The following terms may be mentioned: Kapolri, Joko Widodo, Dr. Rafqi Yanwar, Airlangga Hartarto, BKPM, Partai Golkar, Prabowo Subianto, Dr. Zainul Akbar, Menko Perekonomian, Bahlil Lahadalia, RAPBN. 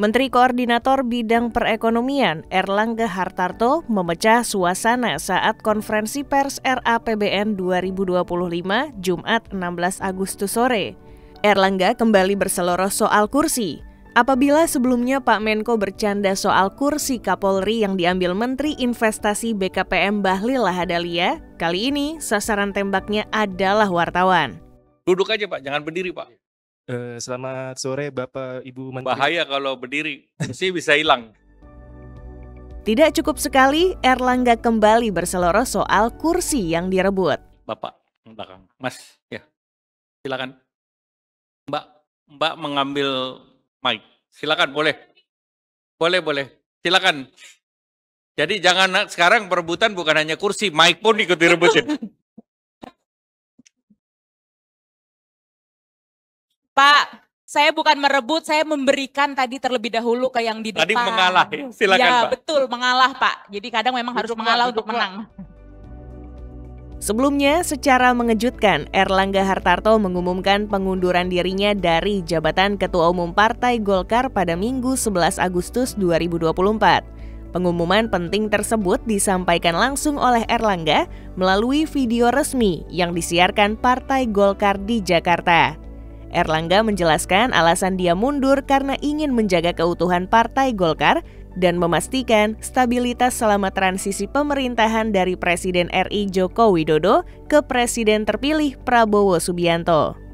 Menteri Koordinator Bidang Perekonomian Airlangga Hartarto memecah suasana saat konferensi pers RAPBN 2025 Jumat 16 Agustus sore. Airlangga kembali berseloroh soal kursi. Apabila sebelumnya Pak Menko bercanda soal kursi Kapolri yang diambil Menteri Investasi BKPM Bahlil Lahadalia, kali ini sasaran tembaknya adalah wartawan. Duduk aja Pak, jangan berdiri Pak. Selamat sore Bapak Ibu Menteri. Bahaya kalau berdiri, mesti bisa hilang. Tidak cukup sekali, Airlangga kembali berseloroh soal kursi yang direbut. Bapak, belakang. Mas, ya. Silakan. Mbak mengambil mic. Silakan, boleh. Boleh. Silakan. Jadi jangan sekarang perebutan bukan hanya kursi, mic pun ikut direbutin. Pak, saya bukan merebut, saya memberikan tadi terlebih dahulu ke yang di depan. Tadi mengalah, ya? Silakan ya, Pak. Ya betul, mengalah Pak. Jadi kadang memang harus mengalah untuk menang. Sebelumnya, secara mengejutkan, Airlangga Hartarto mengumumkan pengunduran dirinya dari jabatan Ketua Umum Partai Golkar pada Minggu 11 Agustus 2024. Pengumuman penting tersebut disampaikan langsung oleh Airlangga melalui video resmi yang disiarkan Partai Golkar di Jakarta. Airlangga menjelaskan alasan dia mundur karena ingin menjaga keutuhan Partai Golkar dan memastikan stabilitas selama transisi pemerintahan dari Presiden RI Joko Widodo ke Presiden terpilih Prabowo Subianto.